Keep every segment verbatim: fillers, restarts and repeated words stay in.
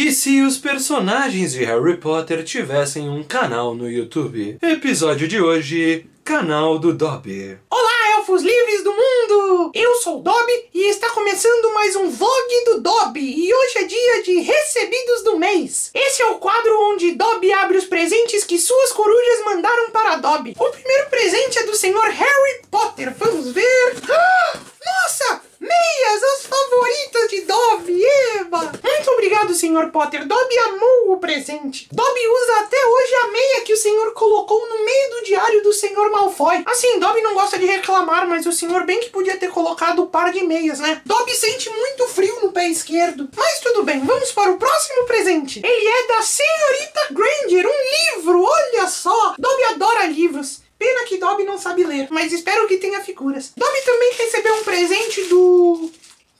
E se os personagens de Harry Potter tivessem um canal no YouTube? Episódio de hoje, canal do Dobby. Olá, elfos livres do mundo! Eu sou o Dobby e está começando mais um Vlog do Dobby. E hoje é dia de recebidos do mês. Esse é o quadro onde Dobby abre os presentes que suas corujas mandaram para Dobby. O primeiro presente é do senhor Harry Potter. Vamos ver... Ah! Nossa! Meias, as favoritas de Dobby, Eva! Muito obrigado, senhor Potter. Dobby amou o presente. Dobby usa até hoje a meia que o senhor colocou no meio do diário do senhor Malfoy. Assim, Dobby não gosta de reclamar, mas o senhor bem que podia ter colocado o par de meias, né? Dobby sente muito frio no pé esquerdo. Mas tudo bem, vamos para o próximo presente. Ele é da senhorita Granger, um livro, olha só! Dobby adora livros. Pena que Dobby não sabe ler, mas espero que tenha figuras. Dobby também recebeu um presente do...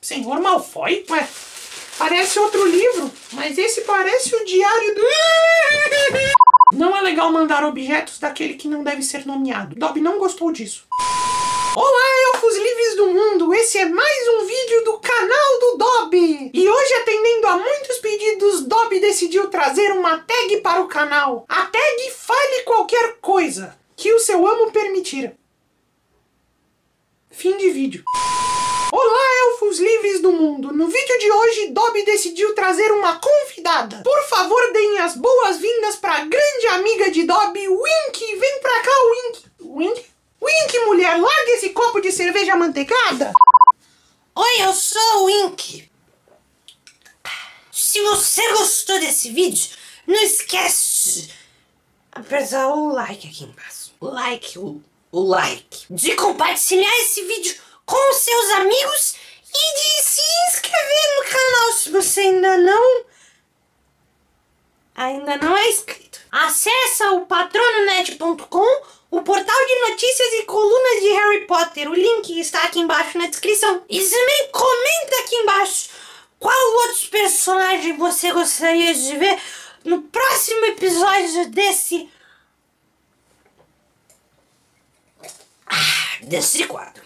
senhor Malfoy? Ué, parece outro livro, mas esse parece o diário do... Não é legal mandar objetos daquele que não deve ser nomeado. Dobby não gostou disso. Olá, elfos livres do mundo! Esse é mais um vídeo do canal do Dobby! E hoje, atendendo a muitos pedidos, Dobby decidiu trazer uma tag para o canal. A tag Fale Qualquer Coisa. Que o seu amo permitir. Fim de vídeo. Olá, elfos livres do mundo! No vídeo de hoje, Dobby decidiu trazer uma convidada. Por favor, deem as boas-vindas para a grande amiga de Dobby, Wink! Vem pra cá, Wink! Wink? Wink, mulher! Larga esse copo de cerveja manteigada! Oi, eu sou o Wink! Se você gostou desse vídeo, não esquece de apertar o like aqui embaixo. O like, o, o like, de compartilhar esse vídeo com seus amigos e de se inscrever no canal se você ainda não, ainda não é inscrito. Acessa o patrono net ponto com, o portal de notícias e colunas de Harry Potter, o link está aqui embaixo na descrição. E também comenta aqui embaixo qual outro personagem você gostaria de ver no próximo episódio desse desse quadro.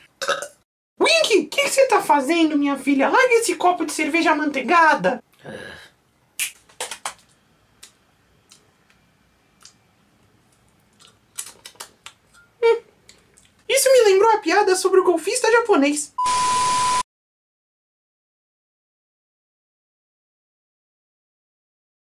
Wink, o que você tá fazendo, minha filha? Larga esse copo de cerveja amanteigada. Hum. Isso me lembrou a piada sobre o golfista japonês.